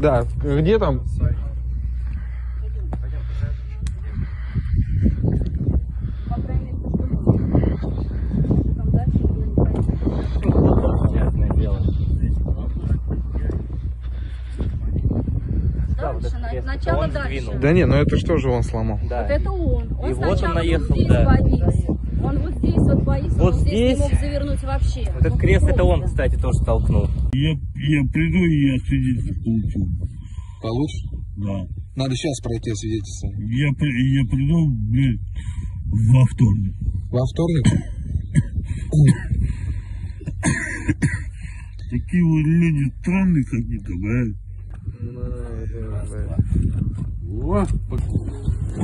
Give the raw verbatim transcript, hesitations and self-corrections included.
Да, где там? Сначала дальше. Да не, но это что же он сломал? Да. Вот это он. Он и вот он наехал, вот да. Боится. Он вот здесь вот боится, вот он здесь, здесь не мог завернуть вообще. Вот этот он крест, это он, кстати, тоже толкнул. Я, я приду и я свидетельство получу. Получишь? Да. Надо сейчас пройти свидетельство. Я, я приду, блин, во вторник. Во вторник? Такие вот люди странные какие-то, блядь. О,